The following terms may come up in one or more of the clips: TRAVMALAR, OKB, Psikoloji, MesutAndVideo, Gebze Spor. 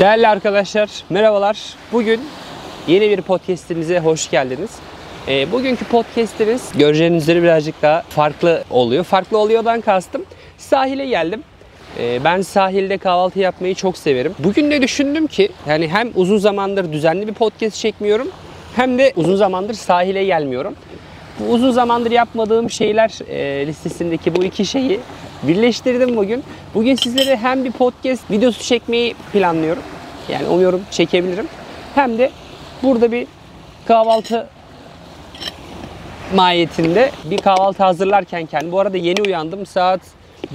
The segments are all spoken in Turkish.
Değerli arkadaşlar, merhabalar. Bugün yeni bir podcast'imize hoş geldiniz. Bugünkü podcast'imiz göreceğiniz üzere birazcık daha farklı oluyor. Farklı oluyordan kastım, sahile geldim. Ben sahilde kahvaltı yapmayı çok severim. Bugün de düşündüm ki yani hem uzun zamandır düzenli bir podcast çekmiyorum, hem de uzun zamandır sahile gelmiyorum. Bu uzun zamandır yapmadığım şeyler listesindeki bu iki şeyi birleştirdim bugün. Bugün sizlere hem bir podcast videosu çekmeyi planlıyorum. Yani umuyorum çekebilirim. Hem de burada bir kahvaltı mahiyetinde bir kahvaltı hazırlarkenken. Bu arada yeni uyandım. Saat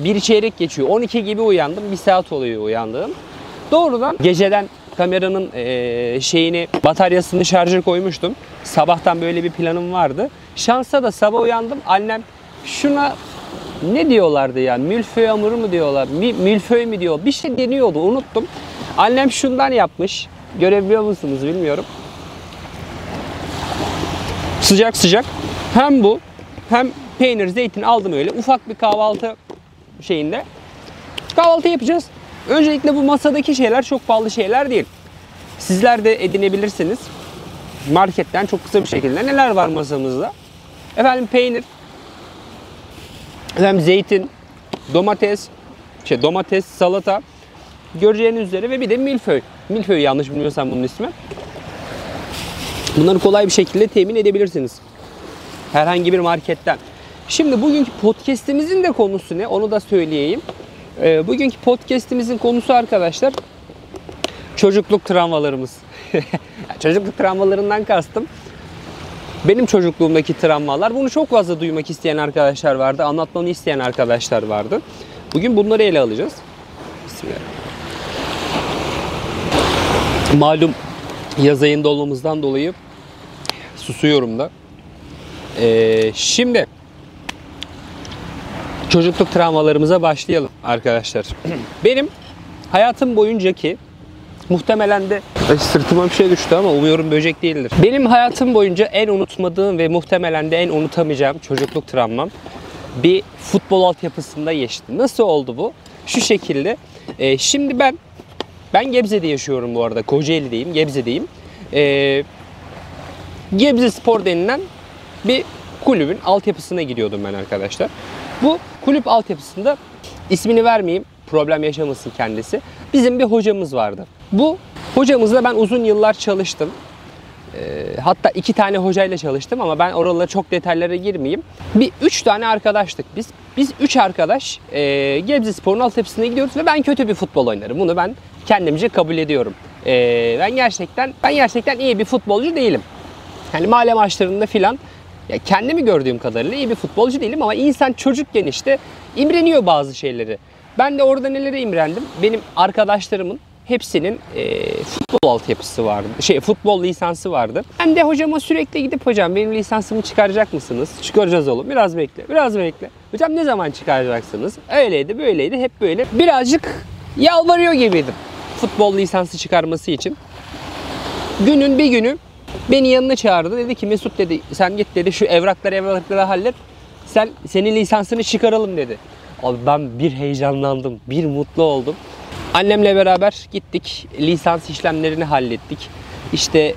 1:15 geçiyor. 12 gibi uyandım. 1 saat oluyor uyandığım. Doğrudan geceden kameranın bataryasını şarja koymuştum. Sabahtan böyle bir planım vardı. Şansa da sabah uyandım. Annem şuna ne diyorlardı ya? Milföy hamuru mu diyorlar? Milföy mü diyor? Bir şey deniyordu, unuttum. Annem şundan yapmış. Görebiliyor musunuz bilmiyorum. Sıcak sıcak. Hem bu hem peynir, zeytin aldım öyle. Ufak bir kahvaltı şeyinde. Kahvaltı yapacağız. Öncelikle bu masadaki şeyler çok pahalı şeyler değil. Sizler de edinebilirsiniz. Marketten çok kısa bir şekilde neler var masamızda? Efendim peynir, efendim zeytin, domates, salata, göreceğiniz üzere ve bir de milföy. Milföy yanlış bilmiyorsam bunun ismi. Bunları kolay bir şekilde temin edebilirsiniz. Herhangi bir marketten. Şimdi bugünkü podcast'imizin de konusu ne? Onu da söyleyeyim. Bugünkü podcast'imizin konusu arkadaşlar çocukluk travmalarımız. Çocukluk travmalarından kastım benim çocukluğumdaki travmalar. Bunu çok fazla duymak isteyen arkadaşlar vardı. Anlatmamı isteyen arkadaşlar vardı. Bugün bunları ele alacağız. Bismillah. Malum yaz ayında olmamızdan dolayı susuyorum da. Şimdi çocukluk travmalarımıza başlayalım arkadaşlar. Benim hayatım boyuncaki muhtemelen de sırtıma bir şey düştü ama umuyorum böcek değildir. Benim hayatım boyunca en unutmadığım ve muhtemelen de en unutamayacağım çocukluk travmam bir futbol altyapısında geçti. Nasıl oldu bu? Şu şekilde. Şimdi ben Gebze'de yaşıyorum bu arada. Kocaeli'deyim, Gebze'deyim. Gebze Spor denilen bir kulübün altyapısına gidiyordum ben arkadaşlar. Bu kulüp altyapısında ismini vermeyeyim. Problem yaşamasın kendisi. Bizim bir hocamız vardı. Bu hocamızla ben uzun yıllar çalıştım. Hatta 2 tane hocayla çalıştım ama ben oralara çok detaylara girmeyeyim. 3 tane arkadaştık biz. Biz 3 arkadaş Gebze Spor'un altyapısına gidiyoruz ve ben kötü bir futbol oynarım. Bunu ben kendimce kabul ediyorum. Ben gerçekten iyi bir futbolcu değilim. Yani mahalle maçlarında filan ya kendimi gördüğüm kadarıyla iyi bir futbolcu değilim ama insan çocukken işte imreniyor bazı şeyleri. Ben de orada nelere imrendim? Benim arkadaşlarımın hepsinin futbol altyapısı vardı. Futbol lisansı vardı. Ben de hocama sürekli gidip hocam benim lisansımı çıkaracak mısınız? Çıkaracağız oğlum. Biraz bekle. Hocam ne zaman çıkaracaksınız? Öyleydi, böyleydi, hep böyle. Birazcık yalvarıyor gibiydim futbol lisansı çıkarması için. Günün bir günü beni yanına çağırdı. Dedi ki Mesut dedi sen git dedi şu evrakları hallet. Senin lisansını çıkaralım dedi. Abi ben bir heyecanlandım, bir mutlu oldum. Annemle beraber gittik, lisans işlemlerini hallettik. İşte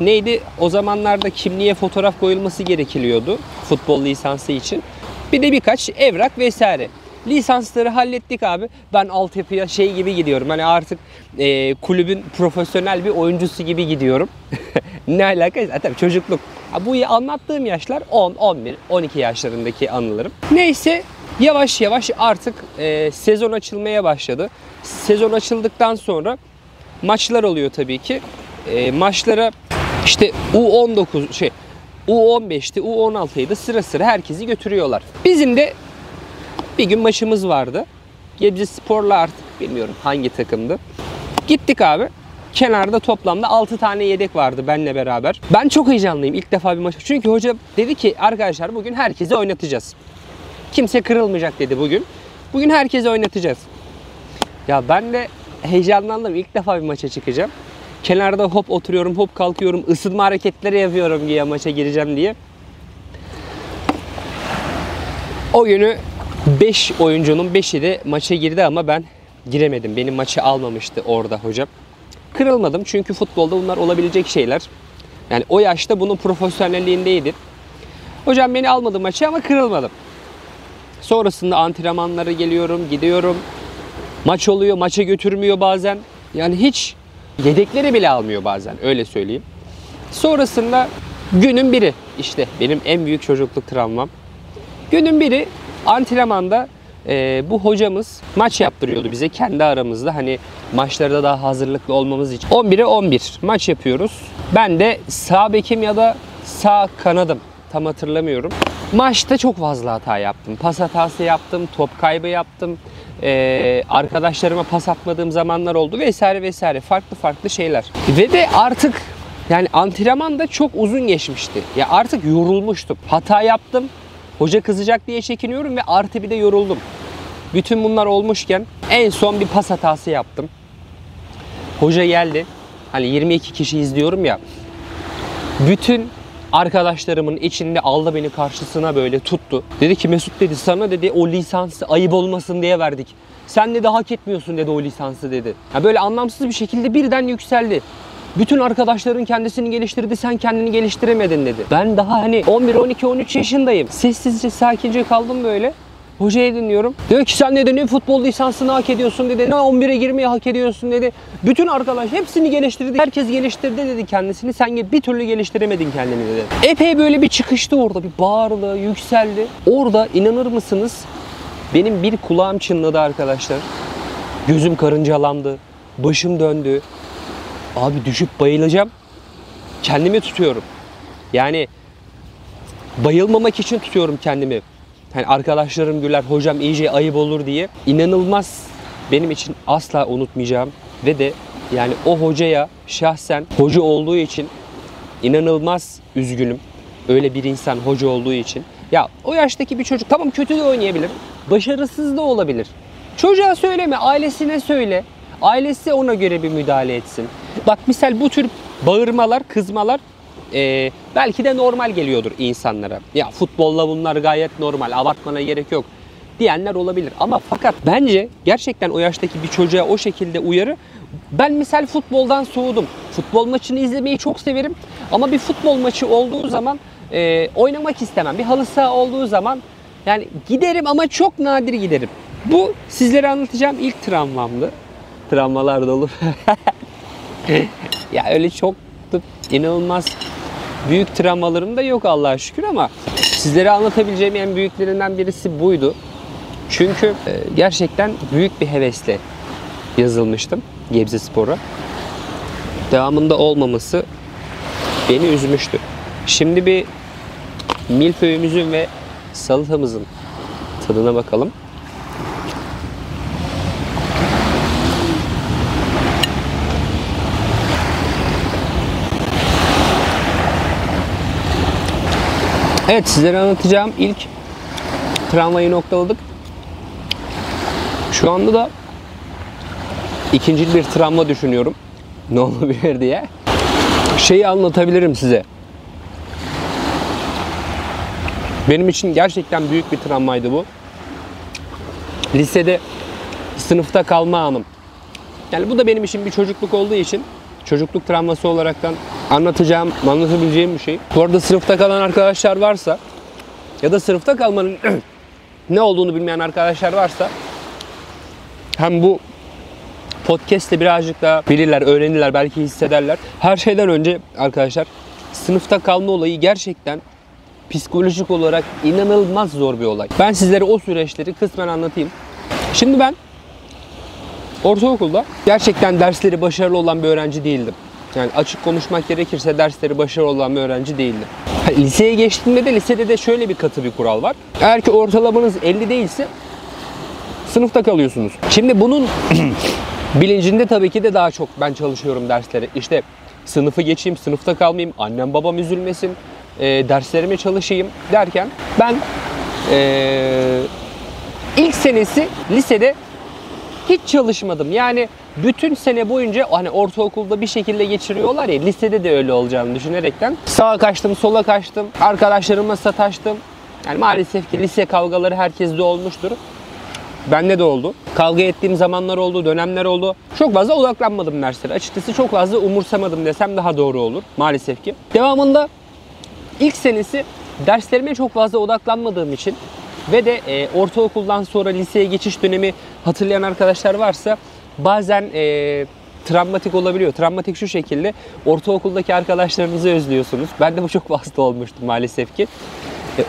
neydi? O zamanlarda kimliğe fotoğraf koyulması gerekiyordu futbol lisansı için. Bir de birkaç evrak vesaire. Lisansları hallettik abi. Ben altyapıya gibi gidiyorum. Hani artık kulübün profesyonel bir oyuncusu gibi gidiyorum. Ne alakası? Tabii çocukluk. Bu anlattığım yaşlar 10, 11, 12 yaşlarındaki anılarım. Neyse. Yavaş yavaş artık sezon açılmaya başladı. Sezon açıldıktan sonra maçlar oluyor tabii ki. Maçlara işte U19 U15'ti, U16'ydı sıra herkesi götürüyorlar. Bizim de bir gün maçımız vardı. Gebze Spor'la artık bilmiyorum hangi takımdı. Gittik abi. Kenarda toplamda 6 tane yedek vardı benle beraber. Ben çok heyecanlıyım ilk defa bir maç. Çünkü hoca dedi ki arkadaşlar bugün herkesi oynatacağız. Kimse kırılmayacak dedi bugün. Bugün herkese oynatacağız. Ya ben de heyecanlandım. İlk defa bir maça çıkacağım. Kenarda hop oturuyorum, hop kalkıyorum. Isınma hareketleri yapıyorum diye maça gireceğim diye. O günü 5 oyuncunun 5'i de maça girdi ama ben giremedim. Benim maçı almamıştı orada hocam. Kırılmadım çünkü futbolda bunlar olabilecek şeyler. Yani o yaşta bunun profesyonelliğindeydim. Hocam beni almadı maçı ama kırılmadım. Sonrasında antrenmanlara geliyorum, gidiyorum. Maç oluyor, maça götürmüyor bazen. Yani hiç yedekleri bile almıyor bazen, öyle söyleyeyim. Sonrasında günün biri, işte benim en büyük çocukluk travmam. Günün biri antrenmanda bu hocamız maç yaptırıyordu bize kendi aramızda. Hani maçlarda daha hazırlıklı olmamız için. 11'e 11 maç yapıyoruz. Ben de sağ bekim ya da sağ kanadım. Tam hatırlamıyorum. Maçta çok fazla hata yaptım. Pas hatası yaptım, top kaybı yaptım. Arkadaşlarıma pas atmadığım zamanlar oldu vesaire vesaire. Farklı farklı şeyler. Ve de artık yani antrenman da çok uzun geçmişti. Ya artık yorulmuştum. Hata yaptım. Hoca kızacak diye çekiniyorum ve artı bir de yoruldum. Bütün bunlar olmuşken en son bir pas hatası yaptım. Hoca geldi. Hani 22 kişi izliyorum ya. Bütün arkadaşlarımın içinde aldı beni karşısına, böyle tuttu. Dedi ki Mesut, dedi, sana dedi o lisansı ayıp olmasın diye verdik. Sen dedi hak etmiyorsun dedi o lisansı dedi. Ya böyle anlamsız bir şekilde birden yükseldi. Bütün arkadaşların kendisini geliştirdi, sen kendini geliştiremedin dedi. Ben daha hani 11, 12, 13 yaşındayım. Sessizce, sakince kaldım böyle. Hocayı dinliyorum. Diyor ki sen dedi ne futbol lisansını hak ediyorsun dedi. Ne 11'e girmeyi hak ediyorsun dedi. Bütün arkadaş hepsini geliştirdi. Herkes geliştirdi dedi kendisini. Sen bir türlü geliştiremedin kendini dedi. Epey böyle bir çıkıştı orada. Bir bağırdı, yükseldi. Orada inanır mısınız? Benim bir kulağım çınladı arkadaşlar. Gözüm karıncalandı. Başım döndü. Abi düşüp bayılacağım. Kendimi tutuyorum. Yani bayılmamak için tutuyorum kendimi. Yani arkadaşlarım güler, hocam iyice ayıp olur diye. İnanılmaz, benim için asla unutmayacağım. Ve de yani o hocaya şahsen, hoca olduğu için inanılmaz üzgünüm. Öyle bir insan hoca olduğu için. Ya o yaştaki bir çocuk tamam, kötü de oynayabilir. Başarısız da olabilir. Çocuğa söyleme, ailesine söyle. Ailesi ona göre bir müdahale etsin. Bak misal bu tür bağırmalar, kızmalar belki de normal geliyordur insanlara. Ya futbolla bunlar gayet normal, abartmana gerek yok diyenler olabilir. Ama fakat bence gerçekten o yaştaki bir çocuğa o şekilde uyarı. Ben misal futboldan soğudum. Futbol maçını izlemeyi çok severim. Ama bir futbol maçı olduğu zaman oynamak istemem. Bir halı saha olduğu zaman yani giderim ama çok nadir giderim. Bu sizlere anlatacağım ilk travmamdı. Travmalar da olur. Ya öyle çok inanılmaz büyük travmalarım da yok Allah'a şükür, ama sizlere anlatabileceğim en büyüklerinden birisi buydu. Çünkü gerçekten büyük bir hevesle yazılmıştım Gebzespor'a. Devamında olmaması beni üzmüştü. Şimdi bir milföyümüzün ve salatamızın tadına bakalım. Evet, sizlere anlatacağım ilk travmayı noktaladık. Şu anda da ikinci bir travma düşünüyorum. Ne olabilir diye. Şeyi anlatabilirim size. Benim için gerçekten büyük bir travmaydı bu. Lisede sınıfta kalma anım. Yani bu da benim için bir çocukluk olduğu için çocukluk travması olaraktan anlatabileceğim bir şey. Bu arada sınıfta kalan arkadaşlar varsa ya da sınıfta kalmanın ne olduğunu bilmeyen arkadaşlar varsa hem bu podcast'te birazcık daha bilirler, öğrenirler, belki hissederler. Her şeyden önce arkadaşlar, sınıfta kalma olayı gerçekten psikolojik olarak inanılmaz zor bir olay. Ben sizlere o süreçleri kısmen anlatayım. Şimdi ben ortaokulda gerçekten dersleri başarılı olan bir öğrenci değildim. Yani açık konuşmak gerekirse dersleri başarılı olan bir öğrenci değildim. Liseye geçtiğimde de lisede de şöyle bir katı bir kural var. Eğer ki ortalamanız 50 değilse sınıfta kalıyorsunuz. Şimdi bunun bilincinde tabii ki de daha çok ben çalışıyorum derslere. İşte sınıfı geçeyim, sınıfta kalmayayım, annem babam üzülmesin, derslerime çalışayım derken ben ilk senesi lisede hiç çalışmadım. Yani bütün sene boyunca hani ortaokulda bir şekilde geçiriyorlar ya, lisede de öyle olacağını düşünerekten sağa kaçtım, sola kaçtım, arkadaşlarıma sataştım. Yani maalesef ki lise kavgaları herkeste olmuştur. Bende de oldu. Kavga ettiğim zamanlar oldu, dönemler oldu. Çok fazla odaklanmadım derslere. Açıkçası çok fazla umursamadım desem daha doğru olur maalesef ki. Devamında ilk senesi derslerime çok fazla odaklanmadığım için ve de ortaokuldan sonra liseye geçiş dönemi hatırlayan arkadaşlar varsa bazen travmatik olabiliyor. Travmatik şu şekilde: ortaokuldaki arkadaşlarınızı özlüyorsunuz. Ben de bu çok fazla olmuştu maalesef ki.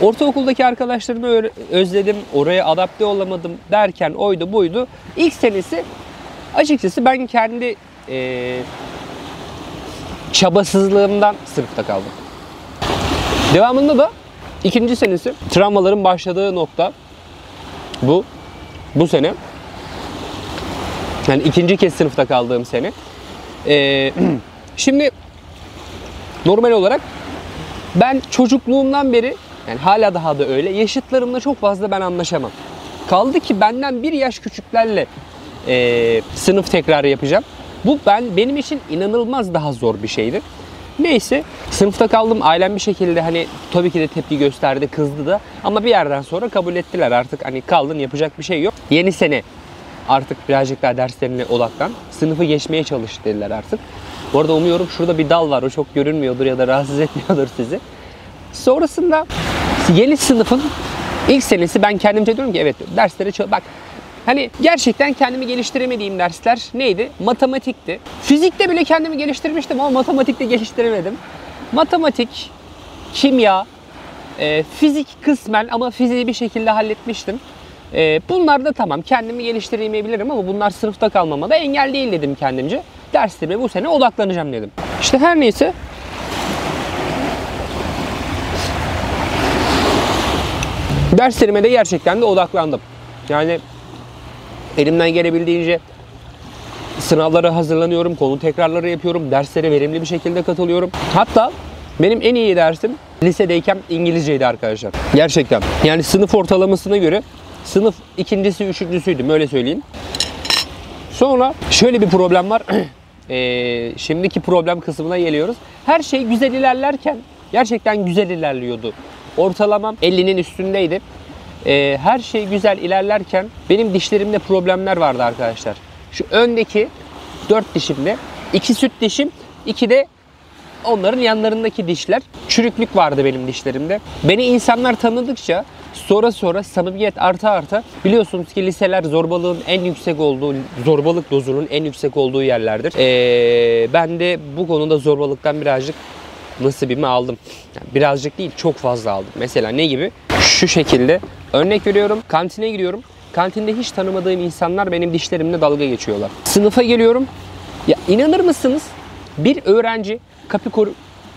Ortaokuldaki arkadaşlarımı özledim, oraya adapte olamadım derken oydu buydu. İlk senesi açıkçası ben kendi çabasızlığımdan sınıfta kaldım. Devamında da ikinci senesi, travmaların başladığı nokta bu sene. Yani ikinci kez sınıfta kaldığım sene. Şimdi normal olarak ben çocukluğumdan beri, yani hala daha da öyle, yaşıtlarımla çok fazla ben anlaşamam. Kaldı ki benden bir yaş küçüklerle sınıf tekrarı yapacağım. Bu benim için inanılmaz daha zor bir şeydi. Neyse, sınıfta kaldım. Ailem bir şekilde hani tabii ki de tepki gösterdi, kızdı da, ama bir yerden sonra kabul ettiler artık. Hani kaldın, yapacak bir şey yok. Yeni sene artık birazcık daha derslerine odaklan, sınıfı geçmeye çalış dediler artık. Bu arada umuyorum şurada bir dal var, o çok görünmüyordur ya da rahatsız etmiyordur sizi. Sonrasında yeni sınıfın ilk senesi, ben kendimce diyorum ki evet, derslere bak, hani gerçekten kendimi geliştiremediğim dersler neydi? Matematikti. Fizikte bile kendimi geliştirmiştim ama matematikte geliştiremedim. Matematik, kimya, fizik kısmen, ama fiziği bir şekilde halletmiştim. Bunlar da tamam, kendimi geliştiremeyebilirim ama bunlar sınıfta kalmama da engel değil dedim kendimce. Derslerime bu sene odaklanacağım dedim. İşte her neyse. Derslerime de gerçekten de odaklandım. Yani elimden gelebildiğince sınavlara hazırlanıyorum, konu tekrarları yapıyorum, derslere verimli bir şekilde katılıyorum. Hatta benim en iyi dersim lisedeyken İngilizceydi arkadaşlar. Gerçekten. Yani sınıf ortalamasına göre sınıf ikincisi, üçüncüsüydüm, öyle söyleyeyim. Sonra şöyle bir problem var. Şimdiki problem kısmına geliyoruz. Her şey güzel ilerlerken, gerçekten güzel ilerliyordu. Ortalamam 50'nin üstündeydi. Her şey güzel ilerlerken benim dişlerimde problemler vardı arkadaşlar. Şu öndeki 4 dişimde, 2 süt dişim, 2 de onların yanlarındaki dişler. Çürüklük vardı benim dişlerimde. Beni insanlar tanıdıkça sonra samimiyet arta biliyorsunuz ki liseler zorbalığın en yüksek olduğu, zorbalık dozunun en yüksek olduğu yerlerdir. Ben de bu konuda zorbalıktan birazcık nasibimi aldım. Yani birazcık değil, çok fazla aldım. Mesela ne gibi? Şu şekilde örnek veriyorum. Kantine giriyorum. Kantinde hiç tanımadığım insanlar benim dişlerimle dalga geçiyorlar. Sınıfa geliyorum. Ya inanır mısınız? Bir öğrenci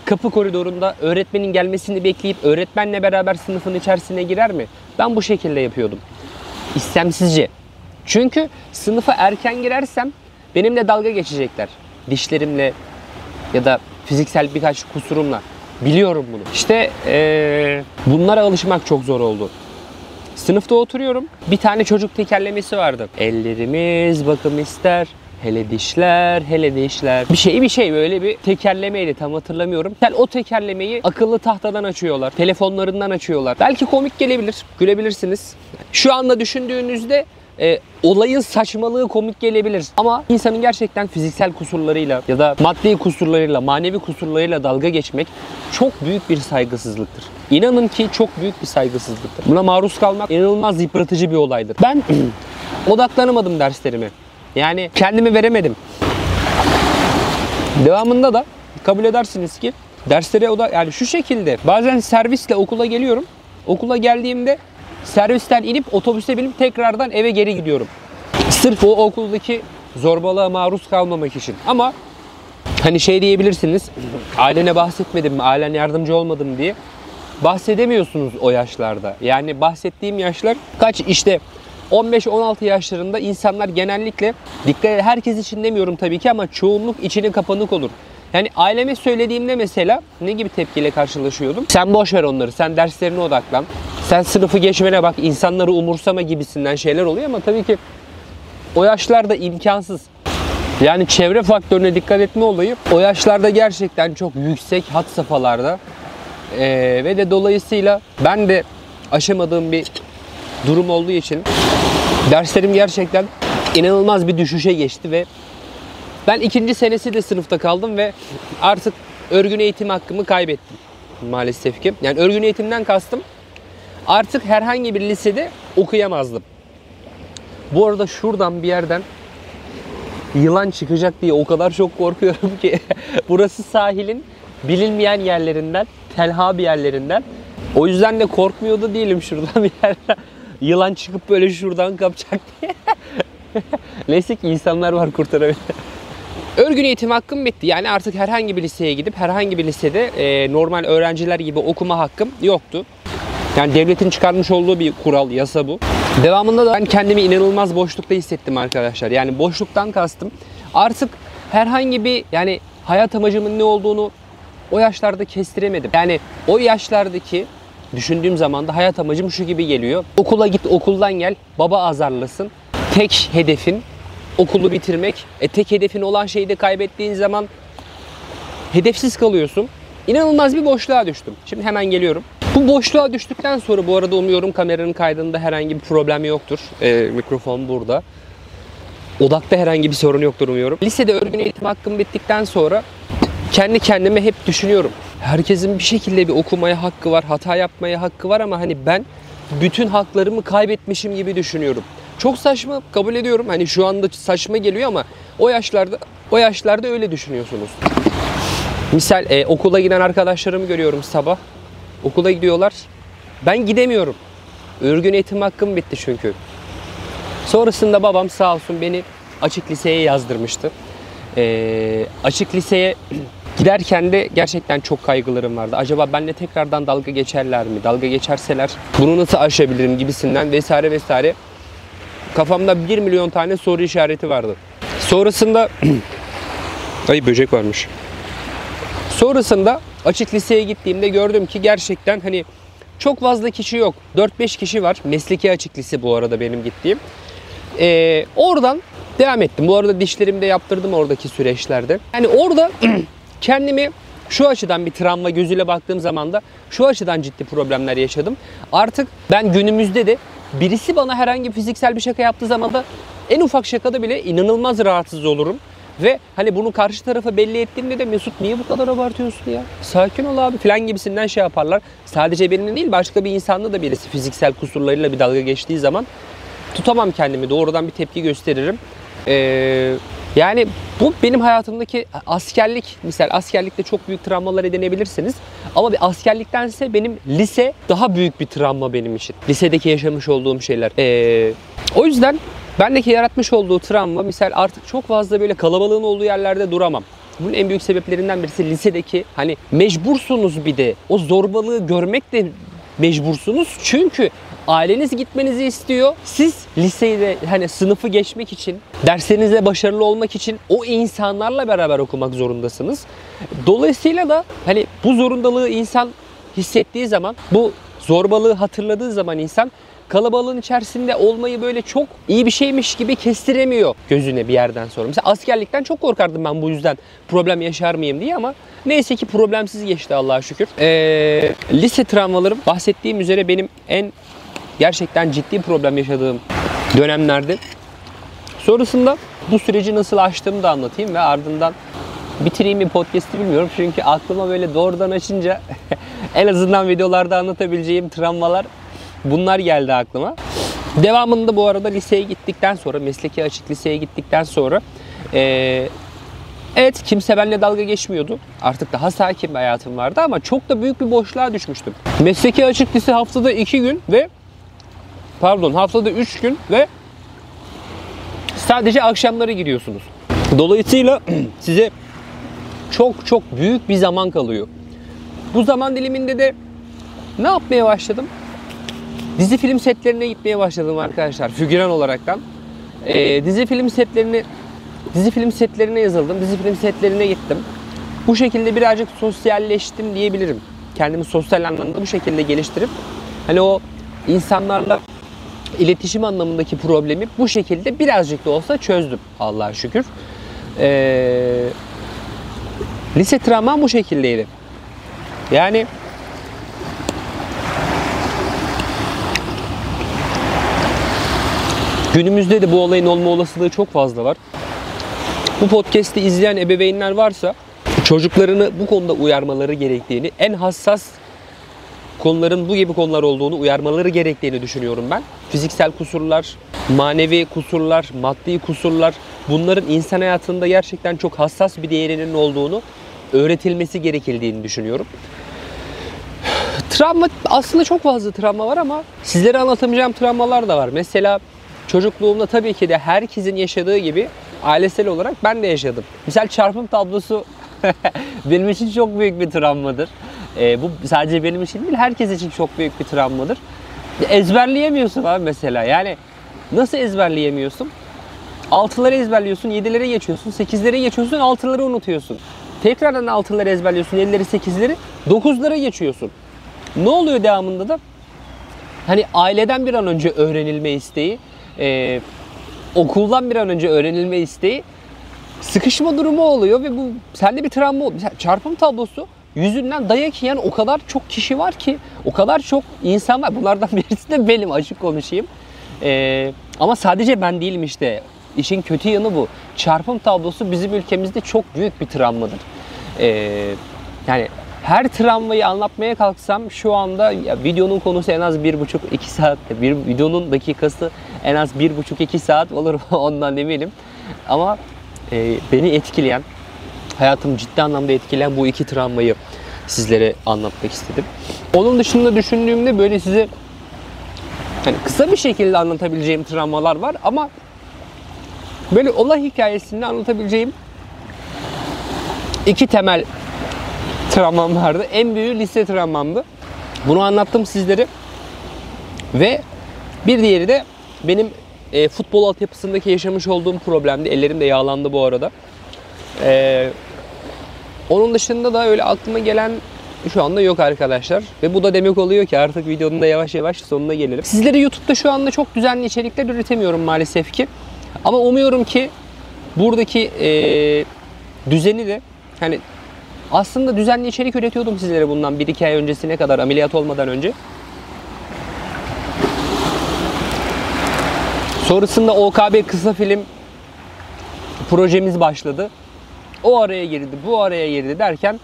kapı koridorunda öğretmenin gelmesini bekleyip öğretmenle beraber sınıfın içerisine girer mi? Ben bu şekilde yapıyordum. İstemsizce. Çünkü sınıfa erken girersem benimle dalga geçecekler. Dişlerimle ya da fiziksel birkaç kusurumla. Biliyorum bunu. İşte bunlara alışmak çok zor oldu. Sınıfta oturuyorum. Bir tane çocuk tekerlemesi vardı. Ellerimiz bakım ister, hele dişler, hele dişler. Bir şey böyle bir tekerlemeydi, tam hatırlamıyorum. Yani o tekerlemeyi akıllı tahtadan açıyorlar. Telefonlarından açıyorlar. Belki komik gelebilir, gülebilirsiniz. Şu anda düşündüğünüzde olayın saçmalığı komik gelebilir. Ama insanın gerçekten fiziksel kusurlarıyla ya da maddi kusurlarıyla, manevi kusurlarıyla dalga geçmek çok büyük bir saygısızlıktır. İnanın ki çok büyük bir saygısızlıktır. Buna maruz kalmak inanılmaz yıpratıcı bir olaydır. Ben odaklanamadım derslerime. Yani kendimi veremedim. Devamında da kabul edersiniz ki derslere yani şu şekilde bazen servisle okula geliyorum. Okula geldiğimde servisten inip otobüse binip tekrardan eve geri gidiyorum. Sırf o okuldaki zorbalığa maruz kalmamak için. Ama hani şey diyebilirsiniz, ailene bahsetmedim mi, ailen yardımcı olmadım diye. Bahsedemiyorsunuz o yaşlarda. Yani bahsettiğim yaşlar kaç, işte 15-16 yaşlarında insanlar genellikle, herkes için demiyorum tabii ki ama çoğunluk içine kapanık olur. Yani aileme söylediğimde mesela ne gibi tepkiyle karşılaşıyordum? Sen boş ver onları, sen derslerine odaklan, sen sınıfı geçmene bak, insanları umursama gibisinden şeyler oluyor ama tabii ki o yaşlarda imkansız. Yani çevre faktörüne dikkat etme olayı o yaşlarda gerçekten çok yüksek had safhalarda ve de dolayısıyla ben de aşamadığım bir durum olduğu için Derslerim gerçekten inanılmaz bir düşüşe geçti ve ben ikinci senesi de sınıfta kaldım ve artık örgün eğitim hakkımı kaybettim maalesef ki. Yani örgün eğitimden kastım, artık herhangi bir lisede okuyamazdım. Bu arada şuradan bir yerden yılan çıkacak diye o kadar çok korkuyorum ki. Burası sahilin bilinmeyen yerlerinden, tenha bir yerlerinden. O yüzden de korkmuyor da değilim şuradan bir yerden. Yılan çıkıp böyle şuradan kapacak diye. Neyse ki insanlar var kurtarabilir. Örgün eğitim hakkım bitti. Yani artık herhangi bir liseye gidip herhangi bir lisede normal öğrenciler gibi okuma hakkım yoktu. Yani devletin çıkarmış olduğu bir kural, yasa bu. Devamında da ben kendimi inanılmaz boşlukta hissettim arkadaşlar. Yani boşluktan kastım, artık herhangi bir, yani hayat amacımın ne olduğunu o yaşlarda kestiremedim. Yani o yaşlardaki düşündüğüm zaman da hayat amacım şu gibi geliyor. Okula git, okuldan gel, baba azarlasın. Tek hedefin okulu bitirmek. Tek hedefin olan şeyi de kaybettiğin zaman hedefsiz kalıyorsun. İnanılmaz bir boşluğa düştüm. Şimdi hemen geliyorum. Bu boşluğa düştükten sonra, bu arada umuyorum kameranın kaydında herhangi bir problem yoktur. Mikrofon burada. Odakta herhangi bir sorun yoktur umuyorum. Lisede örgün eğitim hakkım bittikten sonra kendi kendime hep düşünüyorum. Herkesin bir şekilde bir okumaya hakkı var, hata yapmaya hakkı var ama hani ben bütün haklarımı kaybetmişim gibi düşünüyorum. Çok saçma, kabul ediyorum. Hani şu anda saçma geliyor ama o yaşlarda öyle düşünüyorsunuz. Misal okula giden arkadaşlarımı görüyorum sabah. Okula gidiyorlar. Ben gidemiyorum. Örgün eğitim hakkım bitti çünkü. Sonrasında babam sağ olsun beni açık liseye yazdırmıştı. Açık liseye giderken de gerçekten çok kaygılarım vardı. Acaba benimle tekrardan dalga geçerler mi? Dalga geçerseler bunu nasıl aşabilirim gibisinden vesaire vesaire. Kafamda 1 milyon tane soru işareti vardı. Sonrasında ay böcek varmış. Sonrasında açık liseye gittiğimde gördüm ki gerçekten hani çok fazla kişi yok. 4-5 kişi var. Mesleki açık lise bu arada benim gittiğim. Oradan devam ettim. Bu arada dişlerimi de yaptırdım oradaki süreçlerde. Yani orada kendimi şu açıdan bir travma gözüyle baktığım zaman da şu açıdan ciddi problemler yaşadım. Artık ben günümüzde de birisi bana herhangi fiziksel bir şaka yaptığı zaman da en ufak şakada bile inanılmaz rahatsız olurum. Ve hani bunu karşı tarafa belli ettiğimde de Mesut niye bu kadar abartıyorsun ya? Sakin ol abi falan gibisinden şey yaparlar. Sadece benimle değil, başka bir insanda da birisi fiziksel kusurlarıyla bir dalga geçtiği zaman tutamam kendimi. Doğrudan bir tepki gösteririm. Yani bu benim hayatımdaki askerlik, misal askerlikte çok büyük travmalar edinebilirsiniz. Ama bir askerliktense benim lise daha büyük bir travma benim için. Lisedeki yaşamış olduğum şeyler. O yüzden bendeki yaratmış olduğu travma, misal artık çok fazla böyle kalabalığın olduğu yerlerde duramam. Bunun en büyük sebeplerinden birisi lisedeki, hani mecbursunuz, bir de o zorbalığı görmek de mecbursunuz. Çünkü aileniz gitmenizi istiyor. Siz lisede hani sınıfı geçmek için, derslerinizde başarılı olmak için o insanlarla beraber okumak zorundasınız. Dolayısıyla da hani bu zorundalığı insan hissettiği zaman, bu zorbalığı hatırladığı zaman insan kalabalığın içerisinde olmayı böyle çok iyi bir şeymiş gibi kestiremiyor gözüne bir yerden sonra. Mesela askerlikten çok korkardım ben bu yüzden, problem yaşar mıyım diye, ama neyse ki problemsiz geçti Allah'a şükür. Lise travmalarım bahsettiğim üzere benim en gerçekten ciddi problem yaşadığım dönemlerde. Sonrasında bu süreci nasıl aştığımı da anlatayım ve ardından bitireyim bir podcast'i, bilmiyorum. Çünkü aklıma böyle doğrudan açınca en azından videolarda anlatabileceğim travmalar, bunlar geldi aklıma. Devamında bu arada liseye gittikten sonra, mesleki açık liseye gittikten sonra evet, kimse benimle dalga geçmiyordu. Artık daha sakin bir hayatım vardı ama çok da büyük bir boşluğa düşmüştüm. Mesleki açık lise haftada 2 gün ve haftada 3 gün ve sadece akşamları giriyorsunuz. Dolayısıyla size çok çok büyük bir zaman kalıyor. Bu zaman diliminde de ne yapmaya başladım? Dizi film setlerine gitmeye başladım arkadaşlar, figüran olaraktan. Dizi film setlerine yazıldım. Dizi film setlerine gittim. Bu şekilde birazcık sosyalleştim diyebilirim. Kendimi sosyal anlamda bu şekilde geliştirip hani o insanlarla iletişim anlamındaki problemi bu şekilde birazcık da olsa çözdüm Allah'a şükür. Lise travmam bu şekildeydi. Yani Günümüzde de bu olayın olma olasılığı çok fazla var. Bu podcast'i izleyen ebeveynler varsa çocuklarını bu konuda uyarmaları gerektiğini, en hassas konuların bu gibi konular olduğunu uyarmaları gerektiğini düşünüyorum ben. Fiziksel kusurlar, manevi kusurlar, maddi kusurlar, bunların insan hayatında gerçekten çok hassas bir değerinin olduğunu, öğretilmesi gerekildiğini düşünüyorum. Travma, aslında çok fazla travma var ama sizlere anlatamayacağım travmalar da var. Mesela çocukluğumda tabii ki de herkesin yaşadığı gibi ailesel olarak ben de yaşadım. Misal çarpım tablosu benim için çok büyük bir travmadır. Bu sadece benim için değil, herkes için çok büyük bir travmadır. Ezberleyemiyorsun abi mesela. Yani nasıl ezberleyemiyorsun? 6'ları ezberliyorsun, 7'lere geçiyorsun, 8'lere geçiyorsun, 6'ları unutuyorsun. Tekrardan 6'ları ezberliyorsun, 7'leri, 8'leri, 9'lara geçiyorsun. Ne oluyor devamında da? Hani aileden bir an önce öğrenilme isteği, okuldan bir an önce öğrenilme isteği, sıkışma durumu oluyor ve bu sende bir travma oluyor. Çarpım tablosu yüzünden dayak yiyen o kadar çok kişi var ki, o kadar çok insan var. Bunlardan birisi de benim, açık konuşayım. Ama sadece ben değilim işte. İşin kötü yanı bu. Çarpım tablosu bizim ülkemizde çok büyük bir travmadır. Yani her travmayı anlatmaya kalksam şu anda videonun konusu en az 1,5-2 saat, videonun dakikası en az 1,5-2 saat olur ondan eminim. Ama beni etkileyen, hayatımı ciddi anlamda etkileyen bu iki travmayı sizlere anlatmak istedim. Onun dışında düşündüğümde böyle size hani kısa bir şekilde anlatabileceğim travmalar var ama böyle olay hikayesini anlatabileceğim iki temel travmam vardı. En büyüğü lise travmamdı. Bunu anlattım sizlere. Ve bir diğeri de benim futbol altyapısındaki yaşamış olduğum problemdi. Ellerim de yağlandı bu arada. Onun dışında da öyle aklıma gelen şu anda yok arkadaşlar. Ve bu da demek oluyor ki artık videonun da yavaş yavaş sonuna gelelim. Sizlere YouTube'da şu anda çok düzenli içerikler üretemiyorum maalesef ki. Ama umuyorum ki buradaki düzeni de, hani aslında düzenli içerik üretiyordum sizlere bundan 1-2 ay öncesine kadar, ameliyat olmadan önce. Sonrasında OKB kısa film projemiz başladı. O araya girdi, bu araya girdi derken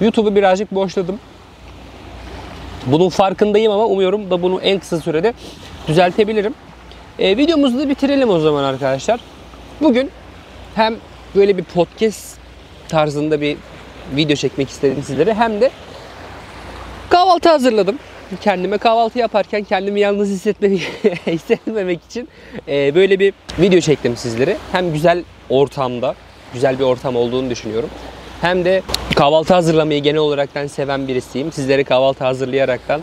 YouTube'u birazcık boşladım. Bunun farkındayım ama umuyorum da bunu en kısa sürede düzeltebilirim. Videomuzu da bitirelim o zaman arkadaşlar. Bugün hem böyle bir podcast tarzında bir video çekmek istedim sizlere, hem de kahvaltı hazırladım. Kendime kahvaltı yaparken kendimi yalnız hissetmemek için böyle bir video çektim sizlere. Hem güzel ortamda, güzel bir ortam olduğunu düşünüyorum. Hem de kahvaltı hazırlamayı genel olaraktan seven birisiyim. Sizlere kahvaltı hazırlayaraktan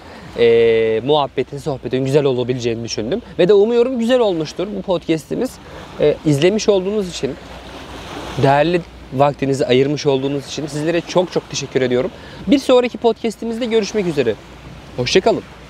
muhabbetin, sohbetin güzel olabileceğini düşündüm. Ve de umuyorum güzel olmuştur bu podcast'imiz. İzlemiş olduğunuz için, değerli vaktinizi ayırmış olduğunuz için sizlere çok çok teşekkür ediyorum. Bir sonraki podcast'imizde görüşmek üzere. Hoşça kalın.